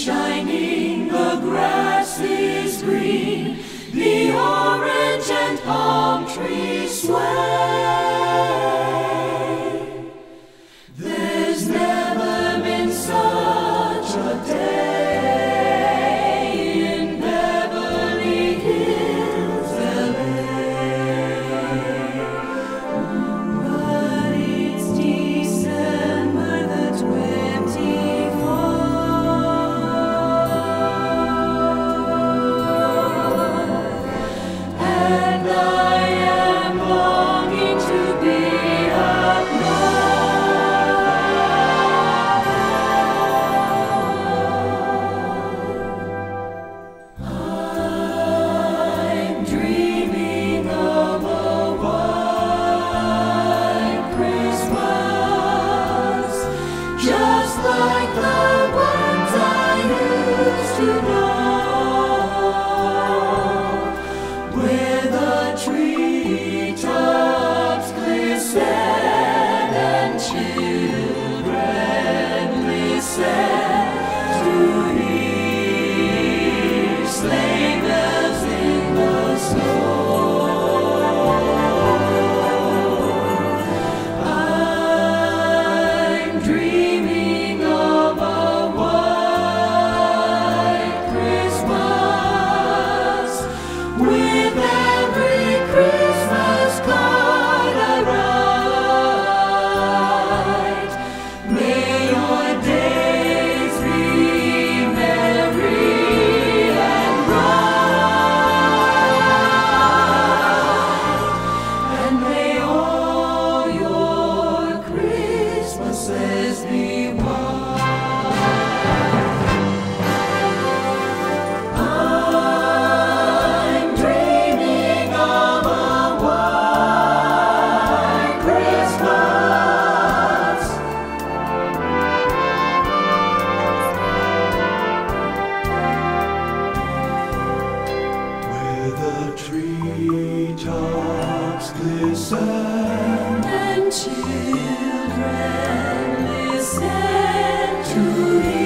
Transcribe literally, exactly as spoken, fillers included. shining, the grass is green, the orange and palm trees sway. There's never been such a day in Beverly Hills, L A. But it's December the twenty-fourth. Treetops glisten and children listen to me.